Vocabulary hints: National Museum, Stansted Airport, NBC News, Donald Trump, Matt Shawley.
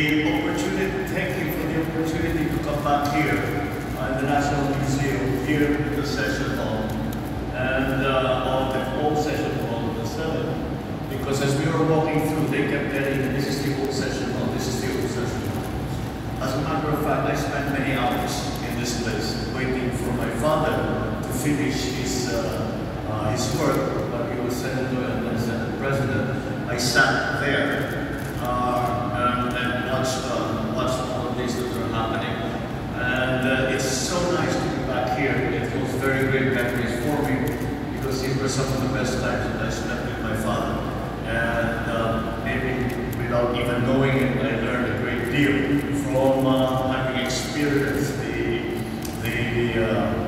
Thank you for the opportunity to come back here at the National Museum, here in the session hall, and of the old session hall of the Senate, because as we were walking through, they kept telling me, this is the old session hall, this is the old session hall. As a matter of fact, I spent many hours in this place, waiting for my father to finish his work, but he was senator and then Senate president. I sat there and watched happening, and it's so nice to be back here. It holds very great memories for me, because these were some of the best times that I spent with my father, and maybe without even knowing it, I learned a great deal from having experienced the